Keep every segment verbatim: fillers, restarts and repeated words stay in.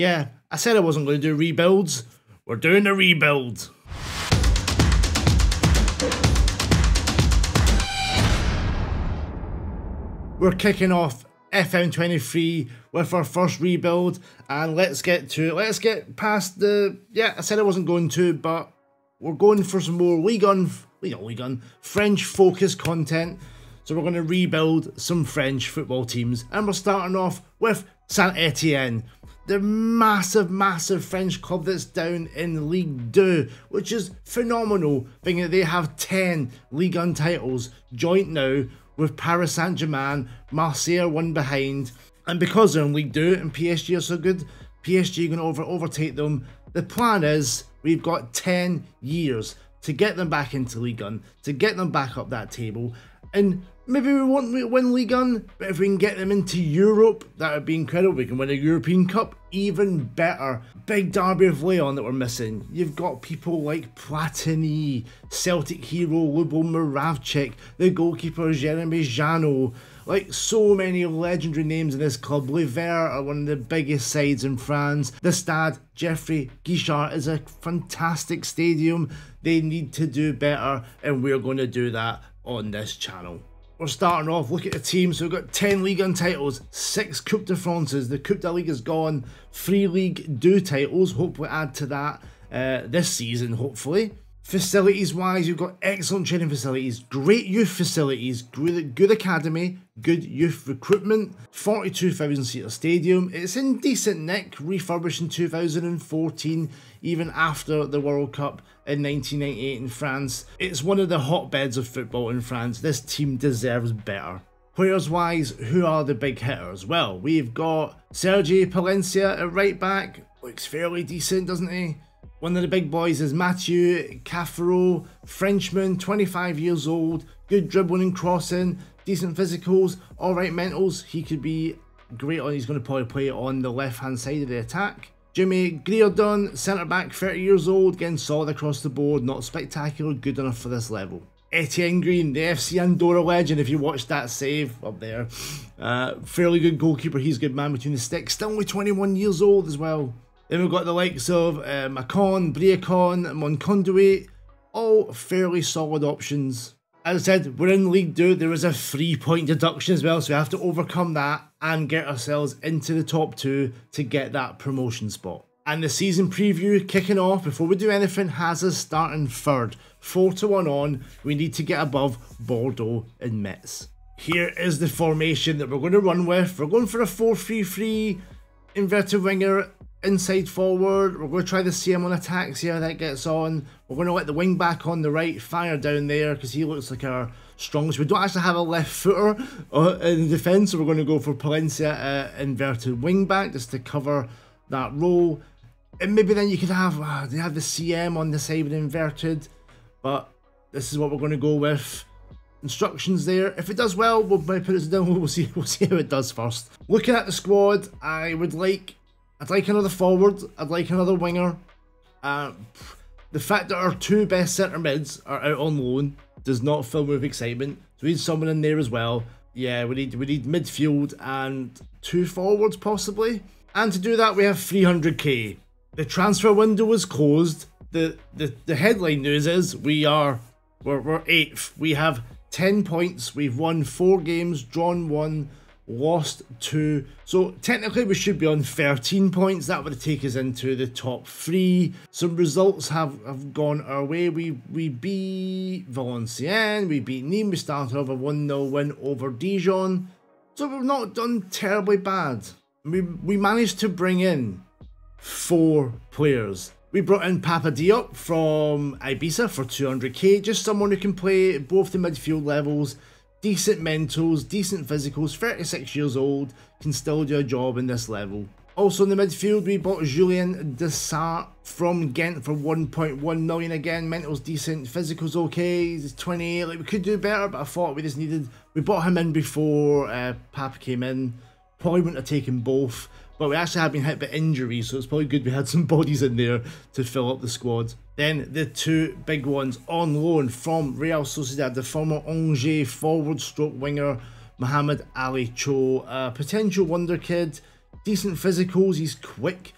Yeah, I said I wasn't going to do rebuilds. We're doing a rebuild. We're kicking off F M twenty-three with our first rebuild, and let's get to it. Let's get past the, yeah, I said I wasn't going to, but we're going for some more Ligue one, we got Ligue one, French focused content. So we're going to rebuild some French football teams, and we're starting off with Saint-Étienne, the massive, massive French club that's down in Ligue two, which is phenomenal, being that they have ten Ligue one titles joint now with Paris Saint-Germain. Marseille are one behind, and because they're in Ligue two and P S G are so good, P S G going to over overtake them. The plan is we've got ten years to get them back into Ligue one, to get them back up that table, and maybe we won't win Ligue one, but if we can get them into Europe, that would be incredible. We can win a European Cup, even better. Big derby of Lyon that we're missing. You've got people like Platini, Celtic hero Lubomir Moravcik, the goalkeeper Jeremy Jano, like so many legendary names in this club. Les Verts are one of the biggest sides in France. The Stade Geoffrey Guichard is a fantastic stadium. They need to do better, and we're going to do that on this channel. We're starting off, look at the team. So we've got ten Ligue one titles, six Coupe de France's, the Coupe de Ligue is gone, three Ligue two titles, hopefully add to that uh, this season, hopefully. Facilities wise, you've got excellent training facilities, great youth facilities, good, good academy, good youth recruitment, forty-two thousand seater stadium. It's in decent nick, refurbished in two thousand fourteen, even after the World Cup in nineteen ninety-eight in France. It's one of the hotbeds of football in France. This team deserves better. Players wise, who are the big hitters? Well, we've got Sergi Palencia at right back, looks fairly decent, doesn't he? One of the big boys is Mathieu Cafaro, Frenchman, twenty-five years old, good dribbling and crossing, decent physicals, alright mentals. He could be great on, he's going to probably play on the left hand side of the attack. Jimmy Giraudon, centre back, thirty years old, again solid across the board, not spectacular, good enough for this level. Etienne Green, the F C Andorra legend, if you watched that save up there, uh, fairly good goalkeeper, he's a good man between the sticks, still only twenty-one years old as well. Then we've got the likes of uh, Macon, Briacon, Monconduit, all fairly solid options. As I said, we're in Ligue two, there is a three-point deduction as well, so we have to overcome that and get ourselves into the top two to get that promotion spot. And the season preview kicking off, before we do anything, has us starting third. four to one on, we need to get above Bordeaux and Metz. Here is the formation that we're going to run with. We're going for a four three three, inverted winger, inside forward. We're going to try the C M on attack, see how that gets on. We're going to let the wing back on the right fire down there because he looks like our strongest. We don't actually have a left footer in defence, so we're going to go for Palencia uh, inverted wing back just to cover that role. And maybe then you could have uh, they have the C M on the side with inverted, but this is what we're going to go with. Instructions there. If it does well, we'll put it down. We'll see. We'll see how it does first. Looking at the squad, I would like. I'd like another forward, I'd like another winger. Uh, the fact that our two best centre mids are out on loan does not fill me with excitement. So we need someone in there as well. Yeah, we need we need midfield and two forwards possibly. And to do that we have three hundred K. The transfer window was closed. The the, the headline news is we are we're we're eighth. We have ten points, we've won four games, drawn one, lost two, so technically we should be on thirteen points. That would take us into the top three. Some results have, have gone our way. We we beat Valenciennes, we beat Nîmes, we started off a one nil win over Dijon, so we've not done terribly bad. We we managed to bring in four players. We brought in Papa Diop from Ibiza for two hundred K, just someone who can play both the midfield levels. Decent mentals, decent physicals, thirty-six years old, can still do a job in this level. Also in the midfield, we bought Julien Dessart from Ghent for one point one million. Again, mentals decent, physicals okay, he's twenty-eight, like we could do better, but I thought we just needed, we bought him in before uh, Papa came in, probably wouldn't have taken both, but we actually have been hit by injuries, so it's probably good we had some bodies in there to fill up the squad. Then the two big ones on loan from Real Sociedad, the former Angers forward stroke winger Mohamed Ali Cho, a potential wonder kid, decent physicals, he's quick,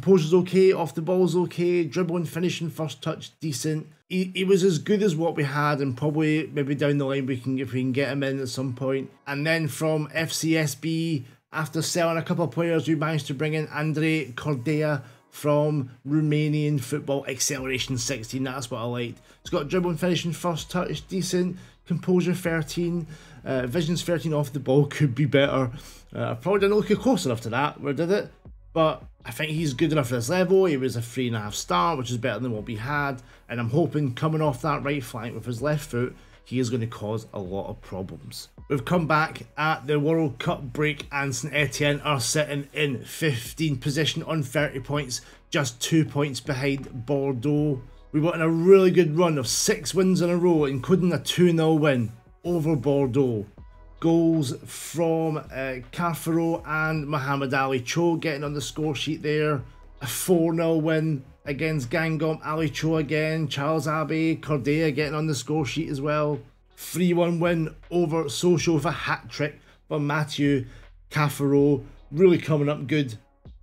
Composure's okay, off the ball's okay, dribbling, finishing, first touch, decent. He, he was as good as what we had, and probably maybe down the line we can, if we can get him in at some point. And then from F C S B, after selling a couple of players, we managed to bring in Andrei Cordea from Romanian football, acceleration sixteen, that's what I liked. He's got dribbling, finishing, first touch, decent. Composure thirteen, uh, visions thirteen off the ball, could be better. Uh, I probably didn't look close enough to that, where did it? But I think he's good enough for this level. He was a three and a half star, which is better than what we had. And I'm hoping coming off that right flank with his left foot, he is going to cause a lot of problems. We've come back at the World Cup break and Saint-Étienne are sitting in fifteenth position on thirty points, just two points behind Bordeaux. We were in a really good run of six wins in a row, including a two nil win over Bordeaux. Goals from uh, Cafaro and Mohamed Ali Cho getting on the score sheet there. A four nil win against Gangom, Ali Cho again, Charles Abbey, Cordea getting on the score sheet as well. three one win over Social with a hat-trick for Mathieu Cafaro. Really coming up good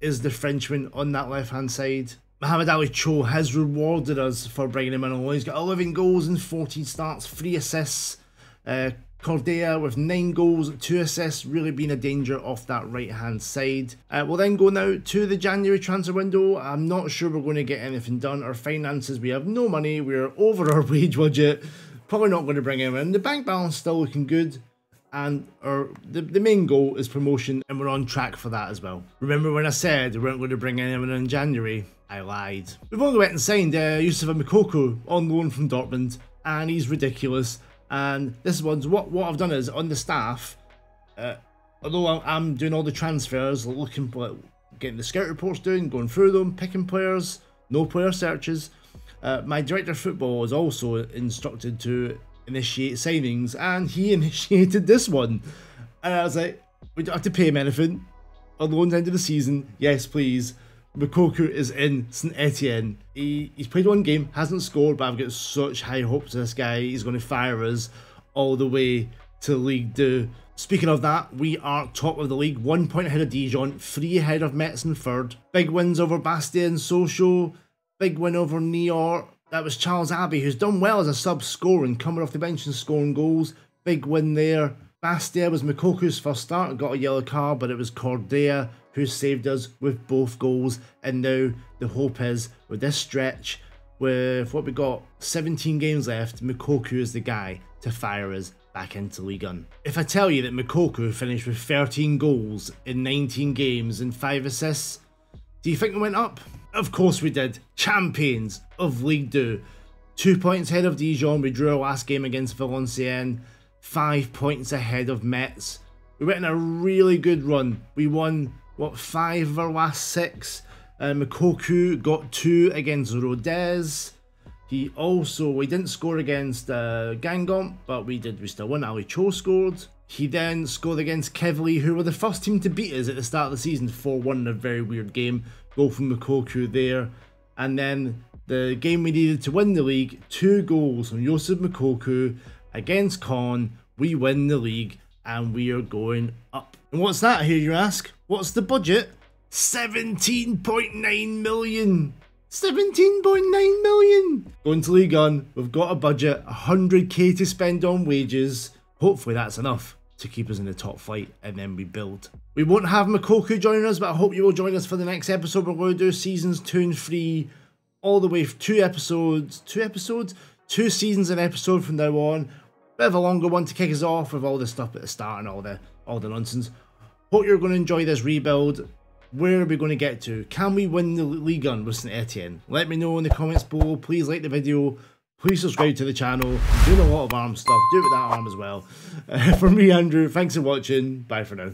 is the Frenchman on that left-hand side. Mohamed Ali Cho has rewarded us for bringing him in alone. He's got eleven goals and fourteen starts, three assists. Uh, Cordea with nine goals, two assists, really being a danger off that right hand side. Uh, we'll then go now to the January transfer window. I'm not sure we're going to get anything done. Our finances, we have no money, we're over our wage budget, probably not going to bring him in. The bank balance still looking good, and our the, the main goal is promotion, and we're on track for that as well. Remember when I said we weren't going to bring anyone in January? I lied. We've only went and signed uh, Youssoufa Moukoko on loan from Dortmund, and he's ridiculous. And this one's what what I've done is on the staff, uh, although I'm, I'm doing all the transfers, looking for getting the scout reports doing, going through them, picking players, no player searches. Uh, my director of football is also instructed to initiate signings, and he initiated this one. And I was like, we don't have to pay him anything. Although at the end of the season, yes, please. Moukoko is in Saint-Étienne. He, he's played one game, hasn't scored, but I've got such high hopes of this guy. He's going to fire us all the way to Ligue two. Speaking of that, we are top of the league, one point ahead of Dijon, three ahead of Metz in third. Big wins over Bastien Sochaux, big win over Niort. That was Charles Abbey, who's done well as a sub scoring, coming off the bench and scoring goals. Big win there. Bastia was Moukoko's first start, got a yellow card, but it was Cordea who saved us with both goals. And now the hope is, with this stretch, with what we got, seventeen games left, Moukoko is the guy to fire us back into Ligue one. If I tell you that Moukoko finished with thirteen goals in nineteen games and five assists, do you think we went up? Of course we did. Champions of Ligue two. Two points ahead of Dijon, we drew our last game against Valenciennes. Five points ahead of Metz. We went in a really good run. We won, what, five of our last six. Uh, Moukoko got two against Rodez. He also, we didn't score against uh, Gangomp, but we did, we still won. Ali Cho scored. He then scored against Kevley, who were the first team to beat us at the start of the season, four one in a very weird game. Goal from Moukoko there. And then the game we needed to win the league, two goals from Youssoufa Moukoko. Against Con, we win the league and we are going up. And what's that, I hear you ask? What's the budget? seventeen point nine million. seventeen point nine million. Going to Ligue one, we've got a budget, one hundred K to spend on wages. Hopefully that's enough to keep us in the top flight, and then we build. We won't have Moukoko joining us, but I hope you will join us for the next episode. We're going to do seasons two and three, all the way for two episodes. Two episodes? Two seasons an episode from now on. Bit of a longer one to kick us off with all the stuff at the start and all the all the nonsense. Hope you're going to enjoy this rebuild. Where are we going to get to? Can we win the Ligue one with Saint-Étienne? Let me know in the comments below. Please like the video. Please subscribe to the channel. I'm doing a lot of arm stuff. Do it with that arm as well. Uh, for me, Andrew, thanks for watching. Bye for now.